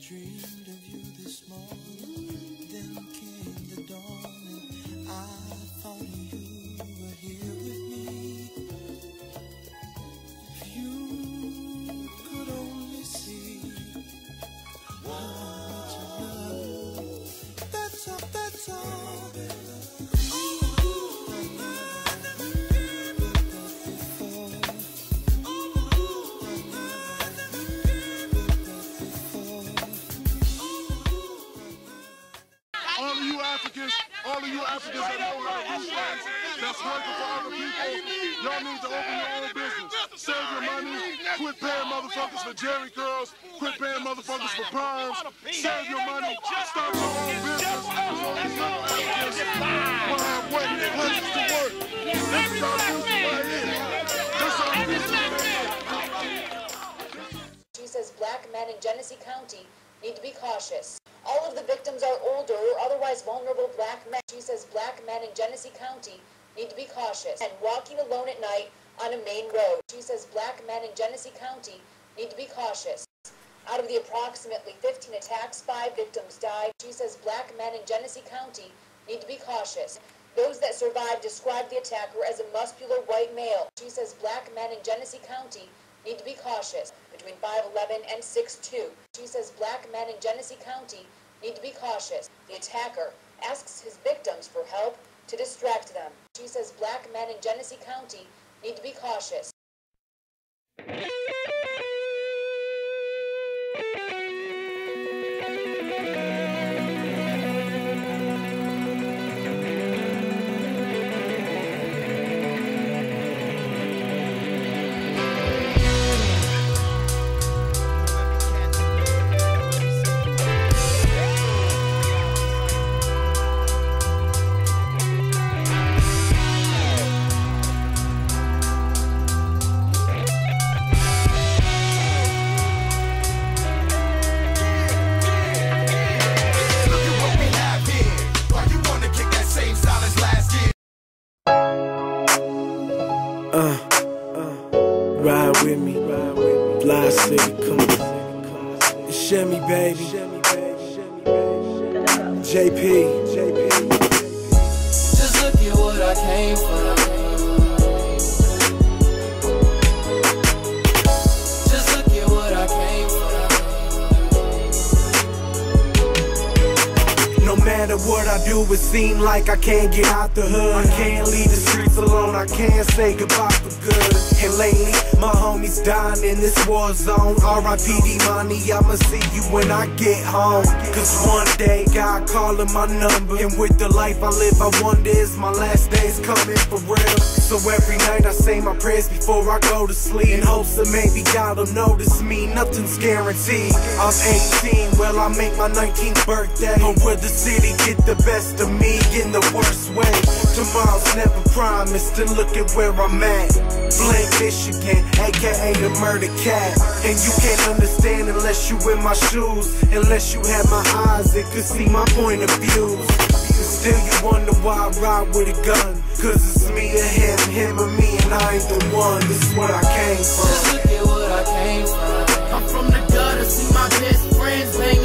dreamed of you this morning, then came the dawn, and I thought you were here with me. If you could only see what you love, that's all, that's all. All of you Africans that know how to do things, that's working for other people, y'all need to open your own business. Save your money, quit paying motherfuckers for Jerry girls, quit paying motherfuckers for primes, save your money, start your own business. All these little Africans will have places to work. This is our business right here. This is our business right here. Jesus, black men in Genesee County need to be cautious. All of the victims are older or otherwise vulnerable black men. She says black men in Genesee County need to be cautious. And walking alone at night on a main road. She says black men in Genesee County need to be cautious. Out of the approximately 15 attacks, 5 victims died. She says black men in Genesee County need to be cautious. Those that survived described the attacker as a muscular white male. She says black men in Genesee County need to be cautious. Between 5'11 and 6'2. She says black men in Genesee County need to be cautious. The attacker asks his victims for help to distract them. She says black men in Genesee County need to be cautious. Ride with me, fly city, come on. It's Shemmy, baby. JP. Just look at what I came from. Just look at what I came from. No matter what I do, it seems like I can't get out the hood. I can't leave the streets alone, I can't say goodbye for good. And lately, my homies dying in this war zone. R.I.P.D. money, I'ma see you when I get home. Cause one day, God calling my number. And with the life I live, I wonder is my last days coming for real. So every night I say my prayers before I go to sleep, in hopes that maybe God'll notice me, nothing's guaranteed. I'm 18, well I make my 19th birthday. Or will the city get the best of me in the worst way? Tomorrow's never promised, and look at where I'm at. Flint, Michigan, aka the murder cat. And you can't understand unless you in my shoes, unless you had my eyes that could see my point of view. Still you wonder why I ride with a gun, cause it's me and him and me, and I ain't the one. This is what I came from. Just look at what I came from. I'm from the gutter, see my best friends, man.